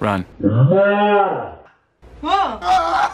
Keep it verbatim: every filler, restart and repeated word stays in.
Run. Whoa.